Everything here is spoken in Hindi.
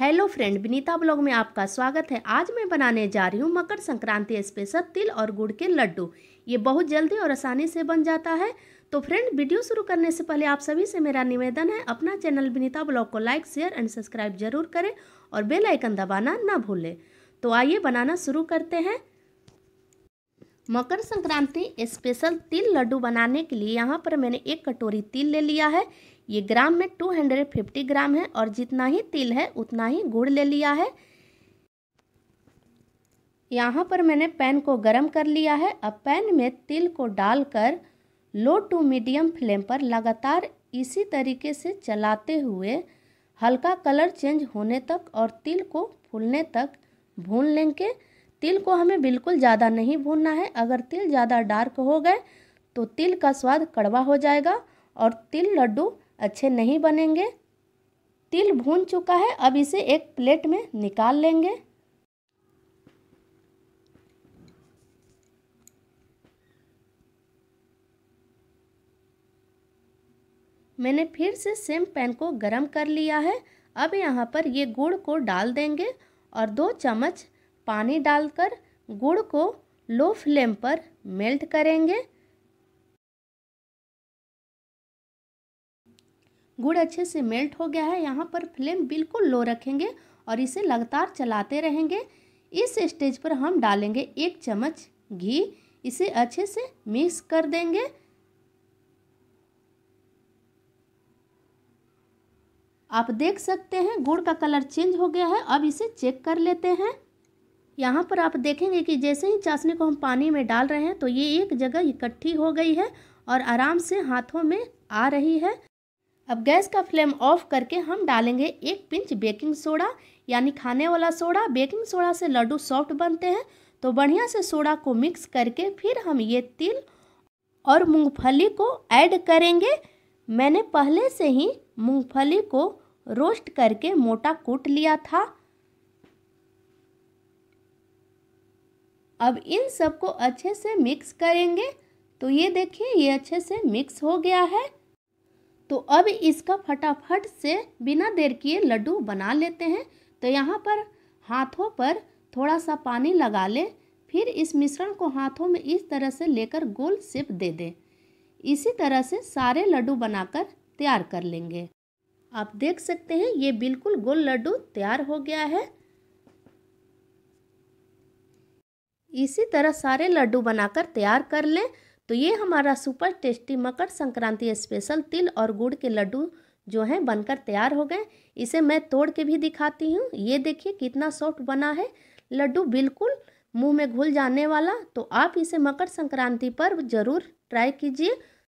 हेलो फ्रेंड, विनीता ब्लॉग में आपका स्वागत है। आज मैं बनाने जा रही हूँ मकर संक्रांति स्पेशल तिल और गुड़ के लड्डू। ये बहुत जल्दी और आसानी से बन जाता है। तो फ्रेंड, वीडियो शुरू करने से पहले आप सभी से मेरा निवेदन है, अपना चैनल विनीता ब्लॉग को लाइक, शेयर एंड सब्सक्राइब जरूर करें और बेल आइकन दबाना ना भूलें। तो आइए बनाना शुरू करते हैं। मकर संक्रांति स्पेशल तिल लड्डू बनाने के लिए यहाँ पर मैंने 1 कटोरी तिल ले लिया है। ये ग्राम में 250 ग्राम है और जितना ही तिल है उतना ही गुड़ ले लिया है। यहाँ पर मैंने पैन को गरम कर लिया है। अब पैन में तिल को डालकर लो टू मीडियम फ्लेम पर लगातार इसी तरीके से चलाते हुए हल्का कलर चेंज होने तक और तिल को फूलने तक भून लेंगे। तिल को हमें बिल्कुल ज़्यादा नहीं भूनना है। अगर तिल ज़्यादा डार्क हो गए तो तिल का स्वाद कड़वा हो जाएगा और तिल लड्डू अच्छे नहीं बनेंगे। तिल भून चुका है, अब इसे एक प्लेट में निकाल लेंगे। मैंने फिर से सेम पैन को गरम कर लिया है। अब यहाँ पर ये गुड़ को डाल देंगे और 2 चम्मच पानी डालकर गुड़ को लो फ्लेम पर मेल्ट करेंगे। गुड़ अच्छे से मेल्ट हो गया है। यहाँ पर फ्लेम बिल्कुल लो रखेंगे और इसे लगातार चलाते रहेंगे। इस स्टेज पर हम डालेंगे 1 चम्मच घी। इसे अच्छे से मिक्स कर देंगे। आप देख सकते हैं गुड़ का कलर चेंज हो गया है। अब इसे चेक कर लेते हैं। यहाँ पर आप देखेंगे कि जैसे ही चाशनी को हम पानी में डाल रहे हैं तो ये एक जगह इकट्ठी हो गई है और आराम से हाथों में आ रही है। अब गैस का फ्लेम ऑफ करके हम डालेंगे 1 पिंच बेकिंग सोडा, यानी खाने वाला सोडा। बेकिंग सोडा से लड्डू सॉफ्ट बनते हैं। तो बढ़िया से सोडा को मिक्स करके फिर हम ये तिल और मूंगफली को ऐड करेंगे। मैंने पहले से ही मूंगफली को रोस्ट करके मोटा कूट लिया था। अब इन सबको अच्छे से मिक्स करेंगे। तो ये देखिए, ये अच्छे से मिक्स हो गया है। तो अब इसका फटाफट से बिना देर किए लड्डू बना लेते हैं। तो यहाँ पर हाथों पर थोड़ा सा पानी लगा ले, फिर इस मिश्रण को हाथों में इस तरह से लेकर गोल शेप दे दें। इसी तरह से सारे लड्डू बनाकर तैयार कर लेंगे। आप देख सकते हैं ये बिल्कुल गोल लड्डू तैयार हो गया है। इसी तरह सारे लड्डू बनाकर तैयार कर लें। तो ये हमारा super tasty Makar Sankranti special तिल और गुड़ के लड्डू जो हैं बनकर तैयार हो गए। इसे मैं तोड़ के भी दिखाती हूँ। ये देखिए कितना सॉफ्ट बना है लड्डू, बिल्कुल मुंह में घुल जाने वाला। तो आप इसे मकर संक्रांति पर ज़रूर ट्राई कीजिए।